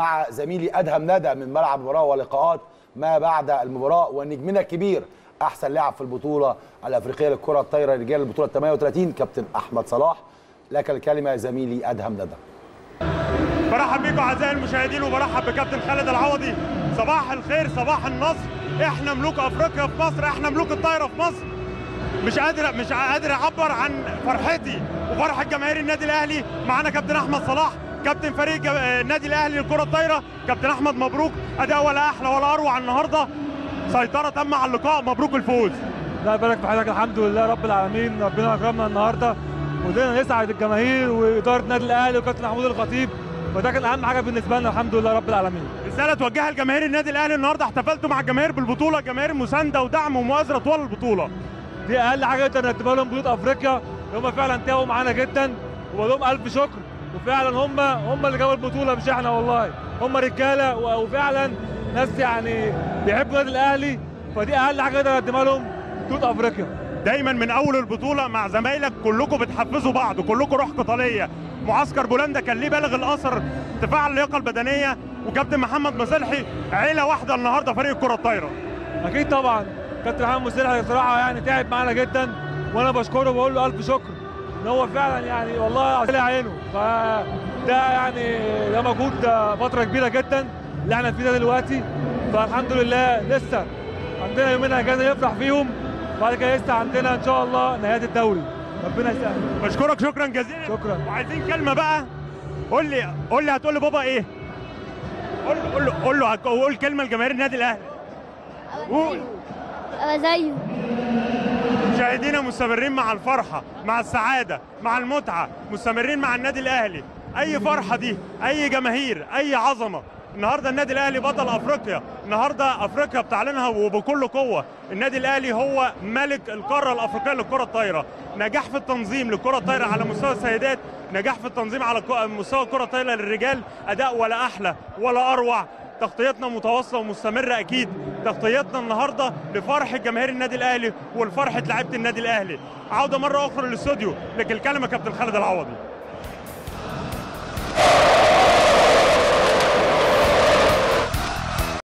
مع زميلي ادهم ندى من ملعب المباراه ولقاءات ما بعد المباراه، ونجمنا الكبير احسن لاعب في البطوله الافريقيه للكره الطايره رجال البطوله 38 كابتن احمد صلاح. لك الكلمه زميلي ادهم ندى. برحب بيكم اعزائي المشاهدين وبرحب بكابتن خالد العوضي. صباح الخير، صباح النصر. احنا ملوك افريقيا في مصر، احنا ملوك الطايره في مصر. مش قادر اعبر عن فرحتي وفرحه جماهير النادي الاهلي. معانا كابتن احمد صلاح كابتن فريق النادي الاهلي للكره الطايره. كابتن احمد مبروك، اداء ولا احلى ولا اروع النهارده، سيطره تامه على اللقاء، مبروك الفوز. لا يبارك في حضرتك، الحمد لله رب العالمين، ربنا اكرمنا النهارده ودينا نسعد الجماهير واداره النادي الاهلي وكابتن محمود الخطيب، وده كان اهم حاجه بالنسبه لنا، الحمد لله رب العالمين. رساله توجهها لجماهير النادي الاهلي النهارده، احتفلتوا مع الجماهير بالبطوله، جماهير مسانده ودعم ومؤازره طوال البطوله. دي اقل حاجه تقدر نرتبها لهم بطوله افريقيا، هم فعلا تعبوا معانا جدا ولهم الف شكر، وفعلا هم اللي جابوا البطوله مش احنا، والله هم رجاله وفعلا ناس يعني بيحبوا النادي الاهلي، فدي اقل حاجه اقدر اقدمها لهم بطوله افريقيا. دايما من اول البطوله مع زمايلك كلكم بتحفزوا بعض، كلكم روح قتاليه. معسكر بولندا كان ليه بالغ الاثر ارتفاع اللياقه البدنيه، وكابتن محمد مصلحي عيله واحده النهارده فريق الكره الطايره. اكيد طبعا كابتن محمد مصلحي بصراحه يعني تعب معانا جدا، وانا بشكره وبقول له الف شكر ان هو فعلا يعني والله طلع عينه، فده يعني ده مجهود فتره كبيره جدا اللي احنا فيه ده دلوقتي، فالحمد لله لسه عندنا يومين اجازه نفرح فيهم، وبعد كده لسه عندنا ان شاء الله نهايه الدوري، ربنا يسهل. بشكرك شكرا جزيلا. شكرا. وعايزين كلمه بقى، قول لي هتقول لبابا ايه؟ قول له قول كلمه لجماهير النادي الاهلي. قول ابقى زيه. مشاهدينا مستمرين مع الفرحه، مع السعاده، مع المتعه، مستمرين مع النادي الاهلي. اي فرحه دي، اي جماهير، اي عظمه. النهارده النادي الاهلي بطل افريقيا، النهارده افريقيا بتعلنها وبكل قوه. النادي الاهلي هو ملك القاره الافريقيه للكره الطايره. نجاح في التنظيم للكره الطايره على مستوى السيدات، نجاح في التنظيم على مستوى الكره الطايره للرجال، اداء ولا احلى ولا اروع. تغطيتنا متواصله ومستمره، اكيد تغطيتنا النهارده لفرحه جماهير النادي الاهلي ولفرحه لعيبه النادي الاهلي. عوده مره اخرى للاستوديو، لك الكلمه كابتن خالد العوضي.